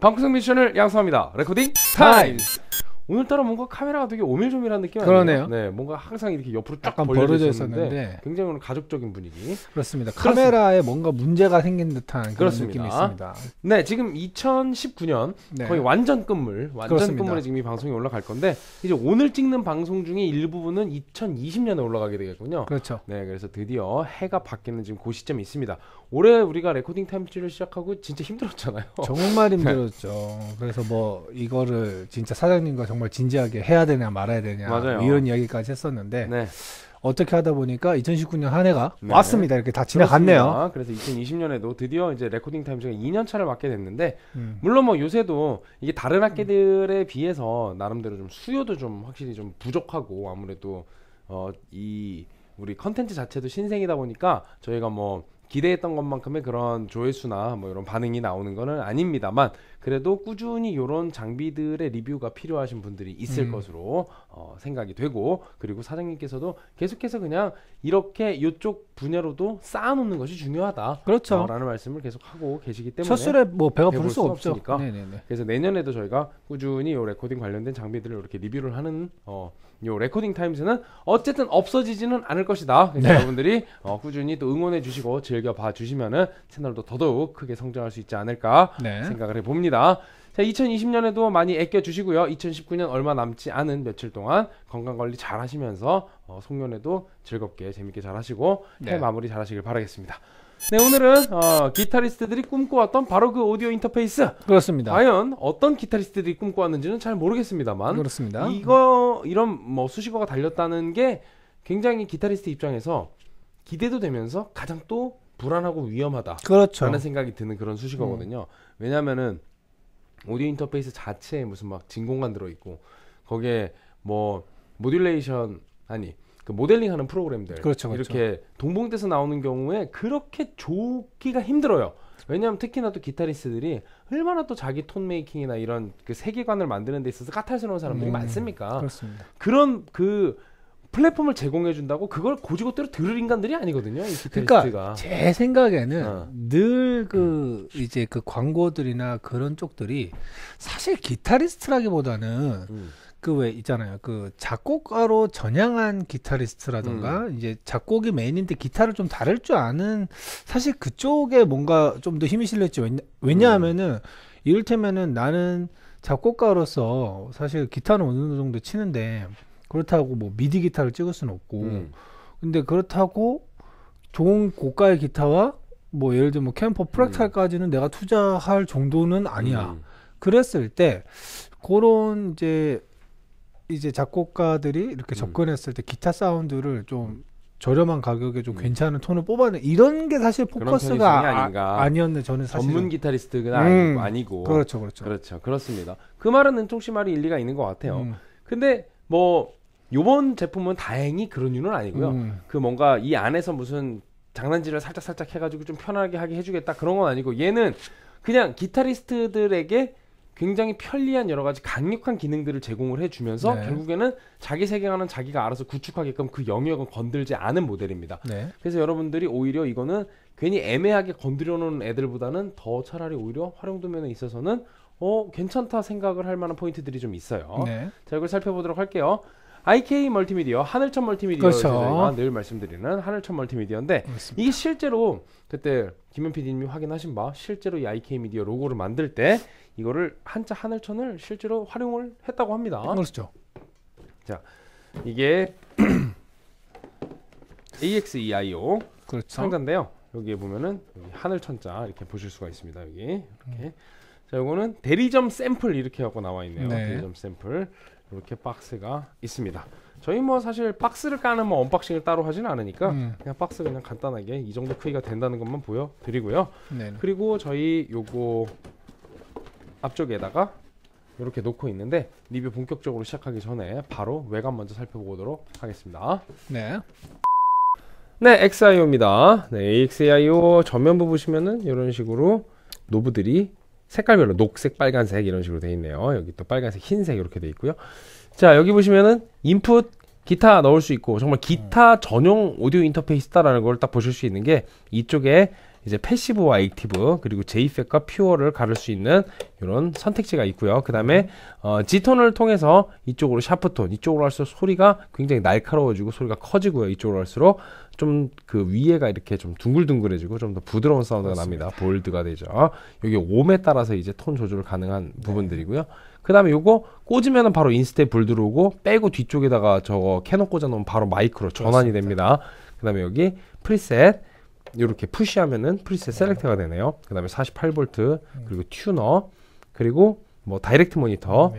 방구석 미션을 양성합니다. 레코딩 타임스. 오늘따라 뭔가 카메라가 되게 오밀조밀한 느낌 아니에요? 그러네요. 네, 뭔가 항상 이렇게 옆으로 쫙 벌어져 있었는데 굉장히 오늘 가족적인 분위기. 그렇습니다. 카메라에 뭔가 문제가 생긴 듯한 그런 그렇습니다. 느낌이 있습니다. 네, 지금 2019년 네. 거의 완전 끝물, 완전 끝물에 지금 이 방송이 올라갈 건데 이제 오늘 찍는 방송 중에 일부분은 2020년에 올라가게 되겠군요. 그렇죠. 네, 그래서 드디어 해가 바뀌는 지금 그 시점이 있습니다. 올해 우리가 레코딩 타임즈를 시작하고 진짜 힘들었잖아요. 정말 힘들었죠. 그래서 뭐 이거를 진짜 사장님과 정말 진지하게 해야 되냐 말아야 되냐 맞아요. 이런 이야기까지 했었는데 네. 어떻게 하다 보니까 2019년 한 해가 네. 왔습니다. 이렇게 다 지나갔네요. 그래서 2020년에도 드디어 이제 레코딩 타임즈가 2년차를 맞게 됐는데 물론 뭐 요새도 이게 다른 학계들에 비해서 나름대로 좀 수요도 좀 확실히 좀 부족하고 아무래도 이 우리 컨텐츠 자체도 신생이다 보니까 저희가 뭐 기대했던 것만큼의 그런 조회수나 뭐 이런 반응이 나오는 거는 아닙니다만 그래도 꾸준히 이런 장비들의 리뷰가 필요하신 분들이 있을 것으로 생각이 되고 그리고 사장님께서도 계속해서 그냥 이렇게 이쪽 분야로도 쌓아놓는 것이 중요하다. 그렇죠. 라는 말씀을 계속 하고 계시기 때문에 첫술에 뭐 배가 부를 수가 없으니까. 네네네. 그래서 내년에도 저희가 꾸준히 요 레코딩 관련된 장비들을 이렇게 리뷰를 하는 요 레코딩 타임즈는 어쨌든 없어지지는 않을 것이다. 그러니까 네. 여러분들이 꾸준히 또 응원해 주시고 즐겨봐 주시면은 채널도 더더욱 크게 성장할 수 있지 않을까 네. 생각을 해봅니다. 자, 2020년에도 많이 아껴주시고요. 2019년 얼마 남지 않은 며칠 동안 건강관리 잘 하시면서 송년회도 즐겁게 재밌게 잘 하시고 네. 해 마무리 잘 하시길 바라겠습니다. 네, 오늘은 기타리스트들이 꿈꿔왔던 바로 그 오디오 인터페이스. 그렇습니다. 과연 어떤 기타리스트들이 꿈꿔왔는지는 잘 모르겠습니다만 그렇습니다. 이런 뭐 수식어가 달렸다는 게 굉장히 기타리스트 입장에서 기대도 되면서 가장 또 불안하고 위험하다. 그렇죠. 라는 생각이 드는 그런 수식어거든요. 왜냐면은 오디오 인터페이스 자체에 무슨 막 진공관 들어있고 거기에 뭐 모듈레이션 아니 그 모델링하는 프로그램들 그렇죠, 그렇죠. 이렇게 동봉돼서 나오는 경우에 그렇게 좋기가 힘들어요. 왜냐하면 특히나 또 기타리스트들이 얼마나 또 자기 톤 메이킹이나 이런 그 세계관을 만드는 데 있어서 까탈스러운 사람들이 많습니까? 그렇습니다. 그런 그 플랫폼을 제공해준다고 그걸 고지고대로 들을 인간들이 아니거든요. 이 그러니까 제 생각에는 늘 그 이제 그 광고들이나 그런 쪽들이 사실 기타리스트라기보다는 그 왜 있잖아요. 그 작곡가로 전향한 기타리스트라던가 이제 작곡이 메인인데 기타를 좀 다룰 줄 아는 사실 그쪽에 뭔가 좀 더 힘이 실렸지. 왜냐하면은 이를테면은 나는 작곡가로서 사실 기타는 어느 정도 치는데 그렇다고 뭐 미디 기타를 찍을 수는 없고 근데 그렇다고 좋은 고가의 기타와 뭐 예를 들면 뭐 캠퍼 프랙탈까지는 내가 투자할 정도는 아니야. 그랬을 때 그런 이제 작곡가들이 이렇게 접근했을 때 기타 사운드를 좀 저렴한 가격에 좀 괜찮은 톤을 뽑아내 이런 게 사실 포커스가 아니었네. 저는 사실 전문 기타리스트가 아니고 그렇죠, 그렇죠, 그렇죠, 그렇습니다. 그 말은 은총씨 말이 일리가 있는 것 같아요. 근데 뭐 요번 제품은 다행히 그런 이유는 아니고요. 그 뭔가 이 안에서 무슨 장난질을 살짝 해가지고 좀 편하게 하게 해주겠다 그런 건 아니고 얘는 그냥 기타리스트들에게 굉장히 편리한 여러 가지 강력한 기능들을 제공을 해주면서 네. 결국에는 자기 세계관은 자기가 알아서 구축하게끔 그 영역은 건들지 않은 모델입니다. 네. 그래서 여러분들이 오히려 이거는 괜히 애매하게 건드려 놓은 애들보다는 더 차라리 오히려 활용도면에 있어서는 괜찮다 생각을 할 만한 포인트들이 좀 있어요. 네. 자, 이걸 살펴보도록 할게요. IK 멀티미디어, 하늘천 멀티미디어 저희가 늘 말씀드리는 하늘천 멀티미디어인데 그렇습니다. 이게 실제로 그때 김현 PD님이 확인하신 바 실제로 이 IK 미디어 로고를 만들 때 이거를 한자 하늘천을 실제로 활용을 했다고 합니다. 그렇죠. 자, 이게 AXEIO 그렇죠. 상자인데요. 여기에 보면은 여기 하늘천자 이렇게 보실 수가 있습니다. 여기 이렇게. 자, 요거는 대리점 샘플 이렇게 하고 나와 있네요. 네. 대리점 샘플 이렇게 박스가 있습니다. 저희 뭐 사실 박스를 까는 뭐 언박싱을 따로 하진 않으니까 그냥 박스 그냥 간단하게 이 정도 크기가 된다는 것만 보여드리고요. 네네. 그리고 저희 요거 앞쪽에다가 이렇게 놓고 있는데 리뷰 본격적으로 시작하기 전에 바로 외관 먼저 살펴보도록 하겠습니다. 네. 네, AXEIO입니다. 네, AXEIO 전면부 보시면은 이런 식으로 노브들이 색깔별로 녹색, 빨간색 이런 식으로 돼 있네요. 여기 또 빨간색, 흰색 이렇게 돼 있고요. 자, 여기 보시면은 인풋 기타 넣을 수 있고 정말 기타 전용 오디오 인터페이스다라는 걸 딱 보실 수 있는 게 이쪽에 이제 패시브와 액티브 그리고 JFET과 퓨어를 가를 수 있는 이런 선택지가 있고요. 그 다음에 G톤을 통해서 이쪽으로 샤프톤, 이쪽으로 할수록 소리가 굉장히 날카로워지고 소리가 커지고요. 이쪽으로 할수록 좀 그 위에가 이렇게 좀 둥글둥글해지고 좀 더 부드러운 사운드가 맞습니다. 납니다. 볼드가 되죠. 여기 옴에 따라서 이제 톤 조절 가능한 부분들이고요. 그 다음에 요거 꽂으면은 바로 인스텝 불 들어오고, 빼고 뒤쪽에다가 저거 캐논 꽂아놓으면 바로 마이크로 전환이 그렇습니다. 됩니다. 그 다음에 여기 프리셋 요렇게 푸시하면은 프리셋 셀렉터가 되네요. 그 다음에 48V 그리고 튜너, 그리고 뭐 다이렉트 모니터,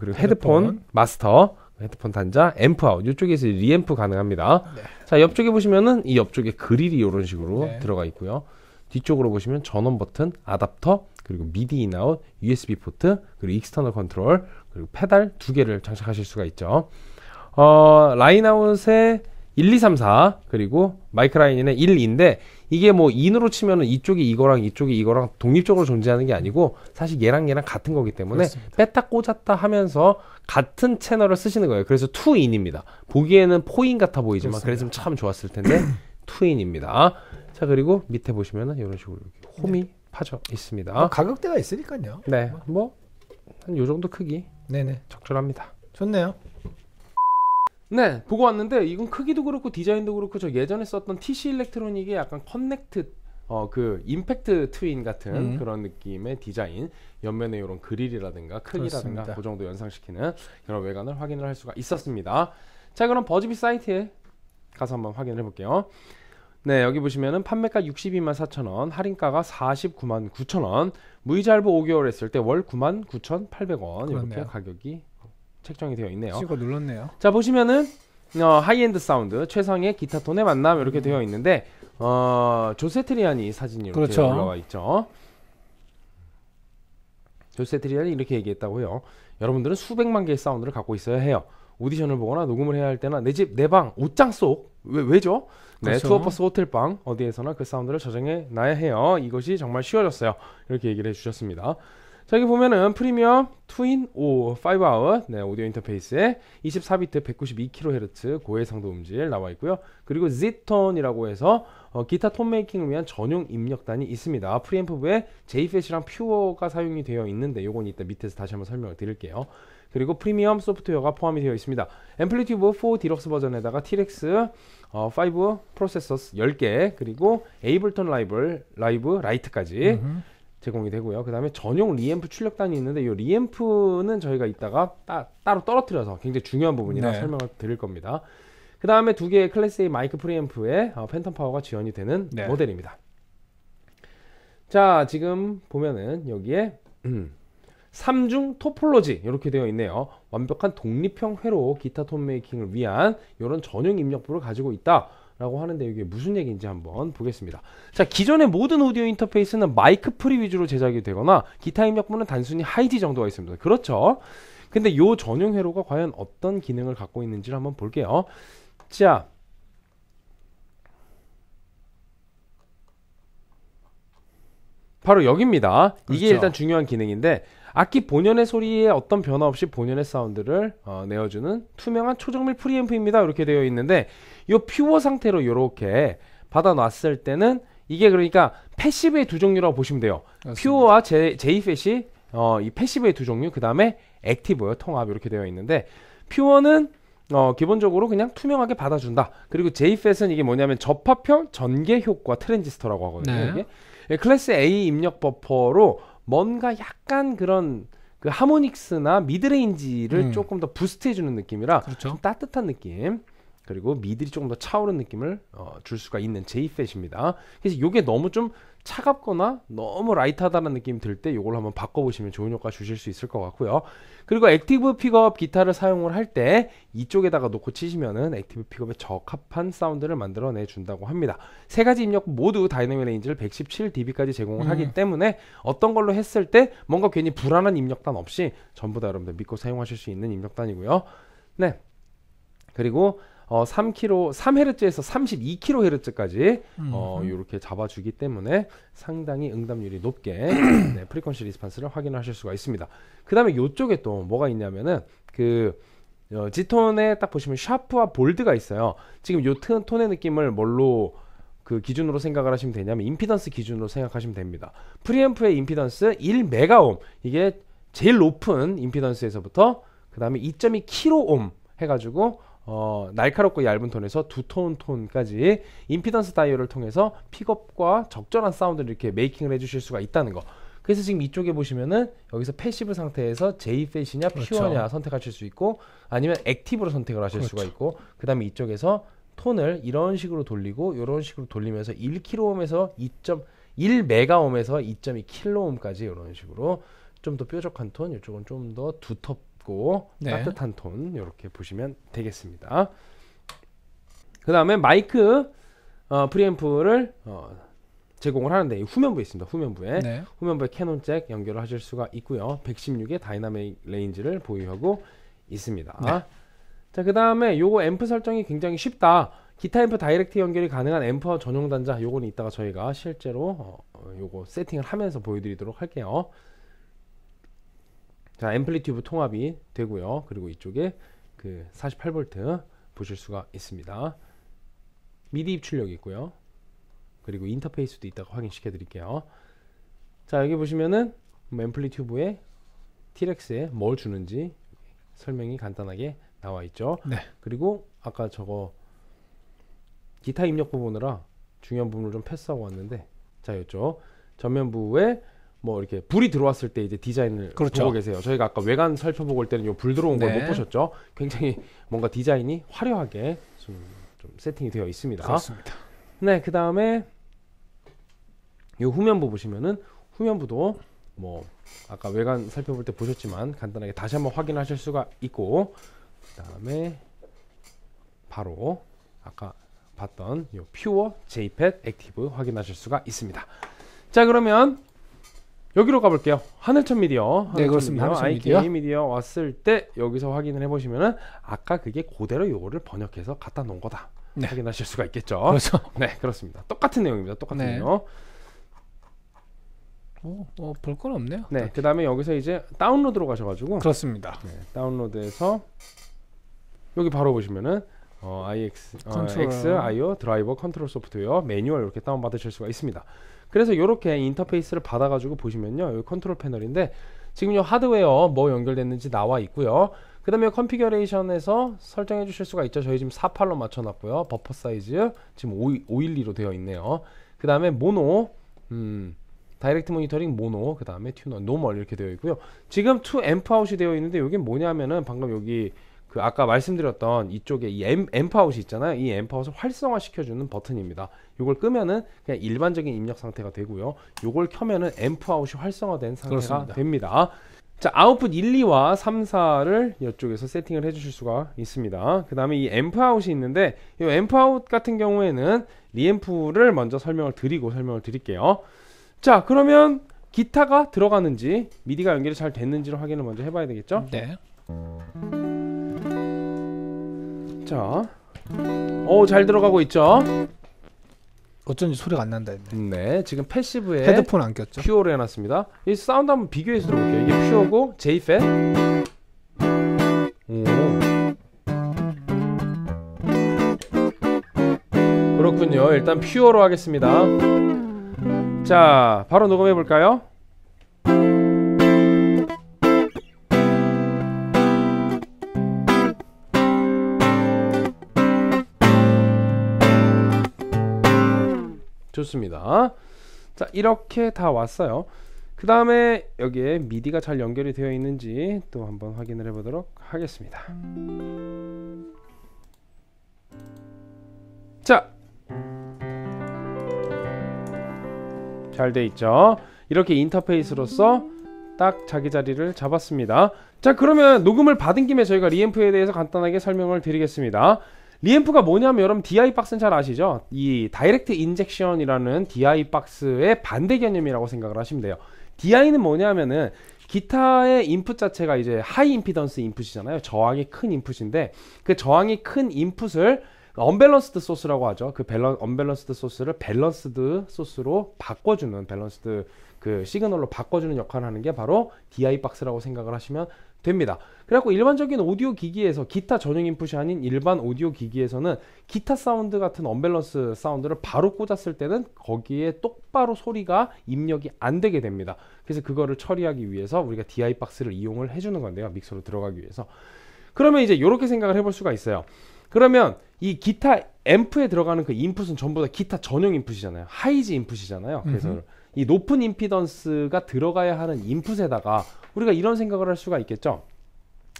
그리고 헤드폰 마스터, 헤드폰 단자, 앰프 아웃, 요쪽에서 리앰프 가능합니다. 자, 옆쪽에 보시면은 이 옆쪽에 그릴이 요런 식으로 들어가 있고요. 뒤쪽으로 보시면 전원 버튼, 아답터, 그리고 미디 인아웃, USB 포트, 그리고 익스터널 컨트롤, 그리고 페달 두 개를 장착하실 수가 있죠. 라인아웃에 1, 2, 3, 4 그리고 마이크 라인에 1, 2인데 이게 뭐 인으로 치면은 이쪽이 이거랑 이쪽이 이거랑 독립적으로 존재하는 게 아니고 사실 얘랑 얘랑 같은 거기 때문에 그렇습니다. 뺐다 꽂았다 하면서 같은 채널을 쓰시는 거예요. 그래서 2인입니다. 보기에는 4인 같아 보이지만 그랬으면 참 좋았을 텐데 2인입니다. 자, 그리고 밑에 보시면은 이런 식으로 이렇게 홈이 파져 있습니다. 뭐 가격대가 있으니까요. 네, 뭐 한 요 정도 크기. 네네, 적절합니다. 좋네요. 네, 보고 왔는데 이건 크기도 그렇고 디자인도 그렇고 저 예전에 썼던 TC 일렉트로닉의 약간 커넥트 그 임팩트 트윈 같은 그런 느낌의 디자인, 옆면에 이런 그릴이라든가 크기라든가 그 정도 연상시키는 그런 외관을 확인을 할 수가 있었습니다. 자, 그럼 버즈비 사이트에 가서 한번 확인을 해볼게요. 네, 여기 보시면은 판매가 624,000원, 할인가가 499,000원, 무이자 할부 5개월 했을 때 월 99,800원 이렇게 가격이 책정이 되어 있네요. 찍어 눌렀네요. 자, 보시면은 하이엔드 사운드, 최상의 기타톤의 만남 이렇게 되어 있는데 조세트리아니 사진이 이렇게 올라와 있죠. 조세트리아니 이렇게 얘기했다고요. 여러분들은 수백만 개의 사운드를 갖고 있어야 해요. 오디션을 보거나 녹음을 해야 할 때나 내 집, 내 방, 옷장 속 왜죠? 네, 그렇죠. 투어버스 호텔방 어디에서나 그 사운드를 저장해 놔야 해요. 이것이 정말 쉬워졌어요. 이렇게 얘기를 해주셨습니다. 자, 여기 보면은 프리미엄 트윈 5아웃 네, 오디오 인터페이스에 24비트 192kHz 고해상도 음질 나와 있고요. 그리고 Z톤이라고 해서 기타 톤 메이킹을 위한 전용 입력단이 있습니다. 프리앰프부에 JFET이랑 퓨어가 사용이 되어 있는데 요건 이따 밑에서 다시 한번 설명을 드릴게요. 그리고 프리미엄 소프트웨어가 포함이 되어 있습니다. 앰플리튜브 4 디럭스 버전에다가 T-REX 5 프로세서 10개, 그리고 에이블턴 라이브 라이트까지 제공이 되고요. 그 다음에 전용 리앰프 출력단이 있는데 이 리앰프는 저희가 이따가 따로 떨어뜨려서 굉장히 중요한 부분이라 설명을 드릴 겁니다. 그 다음에 두 개의 클래스 A 마이크 프리앰프에 팬텀 파워가 지원이 되는 모델입니다. 자, 지금 보면은 여기에 3중 토폴로지 이렇게 되어 있네요. 완벽한 독립형 회로 기타 톤 메이킹을 위한 이런 전용 입력부를 가지고 있다 라고 하는데 이게 무슨 얘기인지 한번 보겠습니다. 자, 기존의 모든 오디오 인터페이스는 마이크 프리 위주로 제작이 되거나 기타 입력부는 단순히 하이디 정도가 있습니다. 그렇죠? 근데 이 전용 회로가 과연 어떤 기능을 갖고 있는지를 한번 볼게요. 자, 바로 여기입니다. 그렇죠. 이게 일단 중요한 기능인데 악기 본연의 소리에 어떤 변화 없이 본연의 사운드를 내어주는 투명한 초정밀 프리앰프입니다. 이렇게 되어 있는데 이 퓨어 상태로 이렇게 받아놨을 때는 이게 그러니까 패시브의 두 종류라고 보시면 돼요. 맞습니다. 퓨어와 JFET이 이 패시브의 두 종류, 그 다음에 액티브 통합 이렇게 되어 있는데 퓨어는 기본적으로 그냥 투명하게 받아준다. 그리고 JFET은 이게 뭐냐면 접합형 전개 효과 트랜지스터라고 하거든요. 네. 이게. 클래스 A 입력 버퍼로 뭔가 약간 그런 그 하모닉스나 미드레인지를 조금 더 부스트해주는 느낌이라 좀 따뜻한 느낌, 그리고 미들이 조금 더 차오른 느낌을 줄 수가 있는 JFET입니다. 그래서 이게 너무 좀 차갑거나 너무 라이트하다는 느낌이 들 때 이걸 한번 바꿔보시면 좋은 효과 주실 수 있을 것 같고요. 그리고 액티브 픽업 기타를 사용을 할 때 이쪽에다가 놓고 치시면은 액티브 픽업에 적합한 사운드를 만들어내 준다고 합니다. 세 가지 입력 모두 다이내믹 레인지를 117dB까지 제공을 하기 때문에 어떤 걸로 했을 때 뭔가 괜히 불안한 입력단 없이 전부 다 여러분들 믿고 사용하실 수 있는 입력단이고요. 네, 그리고 3Hz에서 32kHz까지 이렇게 잡아주기 때문에 상당히 응답률이 높게 네, 프리퀀시 리스판스를 확인하실 수가 있습니다. 그 다음에 이쪽에 또 뭐가 있냐면은 그 G톤에 딱 보시면 샤프와 볼드가 있어요. 지금 요 톤의 느낌을 뭘로 그 기준으로 생각을 하시면 되냐면 임피던스 기준으로 생각하시면 됩니다. 프리앰프의 임피던스 1메가옴, 이게 제일 높은 임피던스에서부터 그 다음에 2.2kΩ 해가지고 날카롭고 얇은 톤에서 두터운 톤까지 임피던스 다이얼을 통해서 픽업과 적절한 사운드를 이렇게 메이킹을 해주실 수가 있다는 거. 그래서 지금 이쪽에 보시면은 여기서 패시브 상태에서 JFET이냐 퓨어냐, 그렇죠, 선택하실 수 있고, 아니면 액티브로 선택을 하실, 그렇죠, 수가 있고, 그 다음에 이쪽에서 톤을 이런 식으로 돌리고 이런 식으로 돌리면서 1kΩ에서 1메가옴에서 2.2kΩ까지 이런 식으로 좀 더 뾰족한 톤, 이쪽은 좀 더 두텁고, 네, 따뜻한 톤, 이렇게 보시면 되겠습니다. 그 다음에 마이크 프리앰프를 제공을 하는데 후면부에 있습니다. 후면부에, 네, 후면부에 캐논 잭 연결을 하실 수가 있고요. 116의 다이나믹 레인지를 보유하고 있습니다. 네. 자, 그 다음에 요거 앰프 설정이 굉장히 쉽다. 기타 앰프 다이렉트 연결이 가능한 앰프 전용 단자, 요거는 이따가 저희가 실제로 요거 세팅을 하면서 보여드리도록 할게요. 자, 앰플리튜브 통합이 되고요. 그리고 이쪽에 그 48V 보실 수가 있습니다. 미디 입출력이 있고요. 그리고 인터페이스도 이따가 확인시켜 드릴게요. 자, 여기 보시면은 앰플리튜브에 T-REX에 뭘 주는지 설명이 간단하게 나와 있죠. 네. 그리고 아까 저거 기타 입력부 보느라 중요한 부분을 좀 패스하고 왔는데, 자, 이쪽 전면부에 뭐 이렇게 불이 들어왔을 때 이제 디자인을, 그렇죠, 보고 계세요. 저희가 아까 외관 살펴보고 올 때는 요 불 들어온, 네, 걸 못 보셨죠. 굉장히 뭔가 디자인이 화려하게 좀 세팅이 되어 있습니다. 그렇습니다. 네, 그 다음에 요 후면부 보시면은 후면부도 뭐 아까 외관 살펴볼 때 보셨지만 간단하게 다시 한번 확인하실 수가 있고, 그 다음에 바로 아까 봤던 요 퓨어, JFET, 액티브 확인하실 수가 있습니다. 자, 그러면 여기로 가볼게요. 하늘천 미디어. 네, 그렇습니다. IK 미디어 왔을 때 여기서 확인을 해보시면은 아까 그게 그대로 요거를 번역해서 갖다 놓은 거다, 네, 확인하실 수가 있겠죠. 그렇죠. 네, 그렇습니다. 똑같은 내용입니다. 똑같은, 네, 내용. 볼 건 없네요. 네, 그 다음에 여기서 이제 다운로드로 가셔가지고, 그렇습니다. 네, 다운로드에서 여기 바로 보시면은 AXEIO 드라이버 컨트롤 소프트웨어 매뉴얼 이렇게 다운 받으실 수가 있습니다. 그래서 이렇게 인터페이스를 받아가지고 보시면요, 여기 컨트롤 패널인데 지금 요 하드웨어 뭐 연결됐는지 나와 있고요. 그 다음에 컨피규레이션에서 설정해 주실 수가 있죠. 저희 지금 48로 맞춰놨고요. 버퍼 사이즈 지금 512로 되어 있네요. 그 다음에 모노, 다이렉트 모니터링 모노, 그 다음에 튜너 노멀 이렇게 되어 있고요. 지금 2 앰프 아웃이 되어 있는데 이게 뭐냐면은 방금 여기 그 아까 말씀드렸던 이쪽에 이 앰프 아웃이 있잖아요. 이 앰프 아웃을 활성화 시켜주는 버튼입니다. 요걸 끄면은 그냥 일반적인 입력 상태가 되고요. 요걸 켜면은 앰프 아웃이 활성화된 상태가, 그렇습니다, 됩니다. 자, 아웃풋 1, 2와 3, 4를 이쪽에서 세팅을 해주실 수가 있습니다. 그 다음에 이 앰프 아웃이 있는데 이 앰프 아웃 같은 경우에는 리앰프를 먼저 설명을 드릴게요. 자, 그러면 기타가 들어가는지 미디가 연결이 잘 됐는지를 확인을 먼저 해봐야 되겠죠? 네. 자, 잘 들어가고 있죠? 어쩐지 소리가 안 난다 했네. 네, 지금 패시브에 헤드폰 안 꼈죠? 퓨어로 해놨습니다. 이 사운드 한번 비교해서 들어볼게요. 이게 퓨어고 JFET. 그렇군요. 일단 퓨어로 하겠습니다. 자, 바로 녹음해 볼까요? 좋습니다. 자, 이렇게 다 왔어요. 그 다음에 여기에 미디가 잘 연결이 되어 있는지 또 한번 확인을 해보도록 하겠습니다. 자, 잘 돼 있죠. 이렇게 인터페이스로서 딱 자기 자리를 잡았습니다. 자, 그러면 녹음을 받은 김에 저희가 리앰프에 대해서 간단하게 설명을 드리겠습니다. 리앰프가 뭐냐면 여러분 DI 박스는 잘 아시죠? 이 다이렉트 인젝션이라는 DI 박스의 반대 개념이라고 생각을 하시면 돼요. DI는 뭐냐면은 기타의 인풋 자체가 이제 하이 임피던스 인풋이잖아요. 저항이 큰 인풋인데 그 저항이 큰 인풋을 언밸런스드 소스라고 하죠. 그 언밸런스드 소스를 밸런스드 소스로 바꿔주는, 밸런스드 그 시그널로 바꿔주는 역할을 하는 게 바로 DI 박스라고 생각을 하시면 됩니다. 그래갖고 일반적인 오디오 기기에서, 기타 전용 인풋이 아닌 일반 오디오 기기에서는 기타 사운드 같은 언밸런스 사운드를 바로 꽂았을 때는 거기에 똑바로 소리가 입력이 안 되게 됩니다. 그래서 그거를 처리하기 위해서 우리가 DI 박스를 이용을 해주는 건데요, 믹서로 들어가기 위해서. 그러면 이제 이렇게 생각을 해볼 수가 있어요. 그러면 이 기타 앰프에 들어가는 그 인풋은 전부 다 기타 전용 인풋이잖아요. 하이즈 인풋이잖아요. 그래서 이 높은 임피던스가 들어가야 하는 인풋에다가 우리가 이런 생각을 할 수가 있겠죠.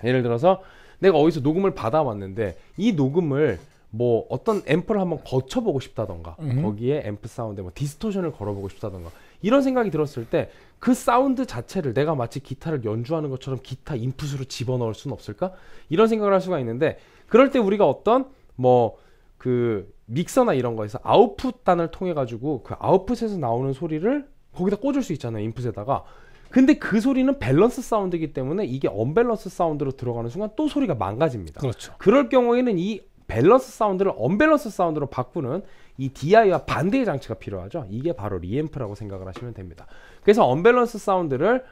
예를 들어서 내가 어디서 녹음을 받아왔는데 이 녹음을 뭐 어떤 앰프를 한번 거쳐보고 싶다던가 거기에 앰프 사운드에 뭐 디스토션을 걸어보고 싶다던가 이런 생각이 들었을 때 그 사운드 자체를 내가 마치 기타를 연주하는 것처럼 기타 인풋으로 집어넣을 수는 없을까? 이런 생각을 할 수가 있는데, 그럴 때 우리가 어떤 뭐 그 믹서나 이런 거에서 아웃풋 단을 통해 가지고 그 아웃풋에서 나오는 소리를 거기다 꽂을 수 있잖아요, 인풋에다가. 근데 그 소리는 밸런스 사운드이기 때문에 이게 언밸런스 사운드로 들어가는 순간 또 소리가 망가집니다. 그렇죠. 그럴 경우에는 이 밸런스 사운드를 언밸런스 사운드로 바꾸는 이 DI와 반대의 장치가 필요하죠. 이게 바로 리앰프라고 생각을 하시면 됩니다. 그래서 언밸런스 사운드를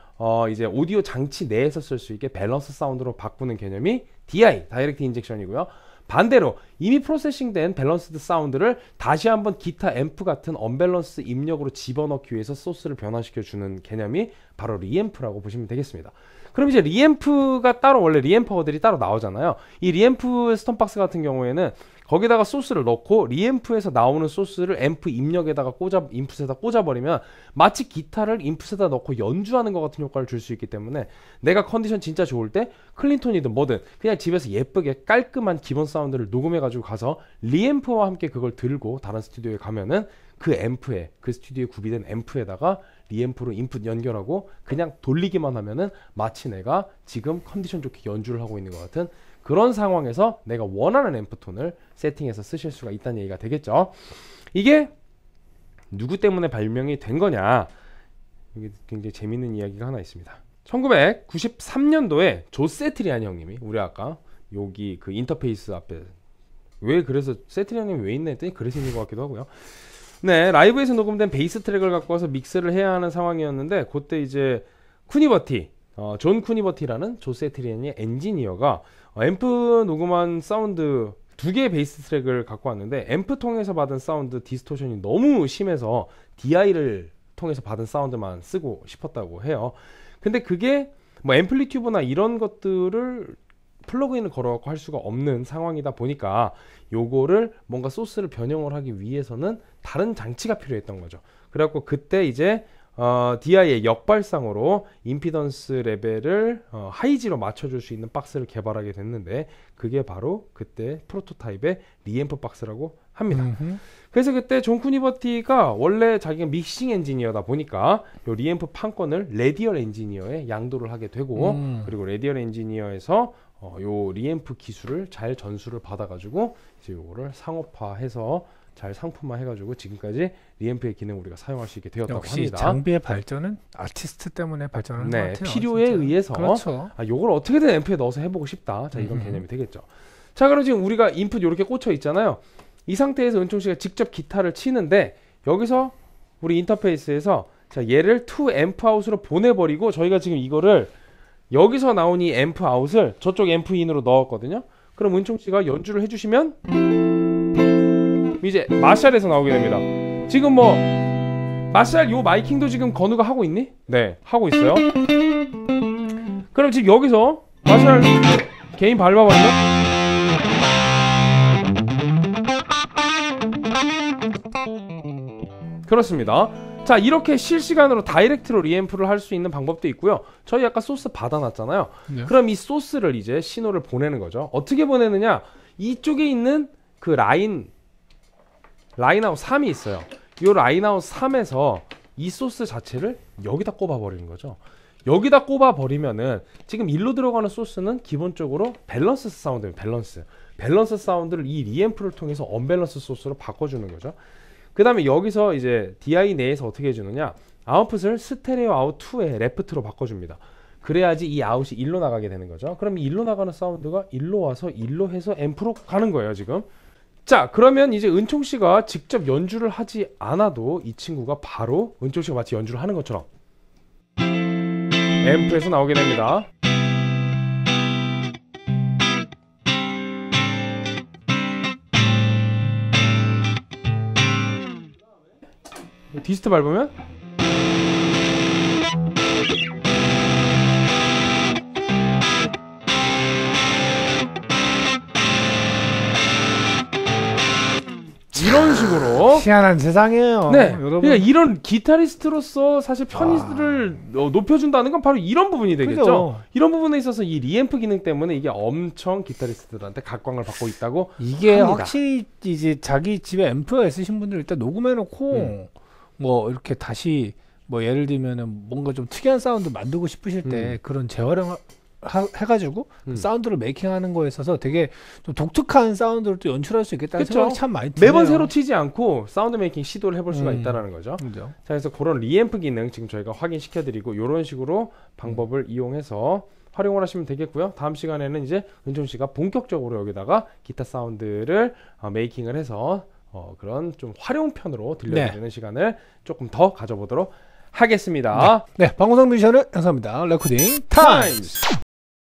이제 오디오 장치 내에서 쓸 수 있게 밸런스 사운드로 바꾸는 개념이 DI, 다이렉트 인젝션이고요. 반대로 이미 프로세싱된 밸런스드 사운드를 다시 한번 기타 앰프 같은 언밸런스 입력으로 집어넣기 위해서 소스를 변환시켜 주는 개념이 바로 리앰프라고 보시면 되겠습니다. 그럼 이제 리앰프가 따로, 원래 리앰퍼들이 따로 나오잖아요. 이 리앰프 스톰박스 같은 경우에는 거기다가 소스를 넣고 리앰프에서 나오는 소스를 앰프 입력에다가 인풋에다 꽂아버리면 마치 기타를 인풋에다 넣고 연주하는 것 같은 효과를 줄 수 있기 때문에 내가 컨디션 진짜 좋을 때 클린톤이든 뭐든 그냥 집에서 예쁘게 깔끔한 기본 사운드를 녹음해가지고 가서 리앰프와 함께 그걸 들고 다른 스튜디오에 가면은 그 앰프에, 그 스튜디오에 구비된 앰프에다가 리앰프로 인풋 연결하고 그냥 돌리기만 하면은 마치 내가 지금 컨디션 좋게 연주를 하고 있는 것 같은 그런 상황에서 내가 원하는 앰프톤을 세팅해서 쓰실 수가 있다는 얘기가 되겠죠. 이게 누구 때문에 발명이 된 거냐, 여기 굉장히 재밌는 이야기가 하나 있습니다. 1993년도에 조 세트리아니 형님이, 우리 아까 여기 그 인터페이스 앞에 왜, 그래서 세트리아니 형님이 왜 있나 했더니 그래서 있는 것 같기도 하고요. 네, 라이브에서 녹음된 베이스 트랙을 갖고 와서 믹스를 해야 하는 상황이었는데, 그때 이제 쿠니버티, 존 쿠니버티라는 조 세트리아니의 엔지니어가 앰프 녹음한 사운드 두 개의 베이스 트랙을 갖고 왔는데 앰프 통해서 받은 사운드 디스토션이 너무 심해서 DI를 통해서 받은 사운드만 쓰고 싶었다고 해요. 근데 그게 뭐 앰플리튜브나 이런 것들을 플러그인을 걸어갖고 할 수가 없는 상황이다 보니까 요거를 뭔가 소스를 변형을 하기 위해서는 다른 장치가 필요했던 거죠. 그래갖고 그때 이제 DI의 역발상으로 임피던스 레벨을 하이지로 맞춰줄 수 있는 박스를 개발하게 됐는데 그게 바로 그때 프로토타입의 리앰프 박스라고 합니다. 그래서 그때 존 쿠니버티가 원래 자기가 믹싱 엔지니어다 보니까 요 리앰프 판권을 레디얼 엔지니어에 양도를 하게 되고 그리고 레디얼 엔지니어에서 요 리앰프 기술을 잘 전수를 받아가지고 이제 요거를 상업화해서 잘 상품화해가지고 지금까지 리앰프의 기능 우리가 사용할 수 있게 되었다고 역시 합니다. 장비의 발전은 아티스트 때문에 발전하는 것 같아요. 필요에 진짜. 의해서 그렇죠. 아, 요걸 어떻게든 앰프에 넣어서 해보고 싶다. 자, 이런 개념이 되겠죠. 자, 그럼 지금 우리가 인풋 이렇게 꽂혀 있잖아요. 이 상태에서 은총 씨가 직접 기타를 치는데 여기서 우리 인터페이스에서 자, 얘를 투 앰프 아웃으로 보내버리고 저희가 지금 이거를 여기서 나온 이 앰프 아웃을 저쪽 앰프 인으로 넣었거든요. 그럼 은총 씨가 연주를 해주시면 이제 마샬에서 나오게 됩니다. 지금 뭐 마샬 요 마이킹도 지금 건우가 하고 있니? 네, 하고 있어요. 그럼 지금 여기서 마샬 개인 밟아봤나? 그렇습니다. 자, 이렇게 실시간으로 다이렉트로 리앰프를 할 수 있는 방법도 있고요. 저희 아까 소스 받아놨잖아요. 네. 그럼 이 소스를 이제 신호를 보내는 거죠. 어떻게 보내느냐, 이쪽에 있는 그 라인아웃 3이 있어요. 이 라인아웃 3에서 이 소스 자체를 여기다 꼽아버리는 거죠. 여기다 꼽아버리면은 지금 1로 들어가는 소스는 기본적으로 밸런스 사운드예요. 밸런스 사운드를 이 리앰프를 통해서 언밸런스 소스로 바꿔주는 거죠. 그 다음에 여기서 이제 DI 내에서 어떻게 해주느냐, 아웃풋을 스테레오 아웃 2에 레프트로 바꿔줍니다. 그래야지 이 아웃이 1로 나가게 되는 거죠. 그럼 이 1로 나가는 사운드가 1로 와서 1로 해서 앰프로 가는 거예요, 지금. 자, 그러면 이제 은총씨가 직접 연주를 하지 않아도 이 친구가 바로 은총씨가 마치 연주를 하는 것처럼 앰프에서 나오게 됩니다. 디스트 밟으면 이런 식으로 희한한 세상이에요. 네, 여러분. 그러니까 이런 기타리스트로서 사실 편의를 높여준다는 건 바로 이런 부분이 되겠죠. 그죠. 이런 부분에 있어서 이 리앰프 기능 때문에 이게 엄청 기타리스트들한테 각광을 받고 있다고 이게 합니다. 확실히 이제 자기 집에 앰프가 있으신 분들 일단 녹음해놓고 뭐 이렇게 다시 뭐 예를 들면은 뭔가 좀 특이한 사운드 만들고 싶으실 때 그런 재활용 해가지고 사운드를 메이킹하는 거에 있어서 되게 좀 독특한 사운드를 또 연출할 수 있겠다는 생각이 참 많이 드네요. 매번 새로 치지 않고 사운드 메이킹 시도를 해볼 수가 있다는 거죠. 그죠. 자, 그래서 그런 리앰프 기능 지금 저희가 확인시켜드리고 이런 식으로 방법을 이용해서 활용을 하시면 되겠고요. 다음 시간에는 이제 은총 씨가 본격적으로 여기다가 기타 사운드를 메이킹을 해서 그런 좀 활용편으로 들려드리는 시간을 조금 더 가져보도록 하겠습니다. 네, 방구석 뮤지션을 영상입니다. 레코딩 타임스.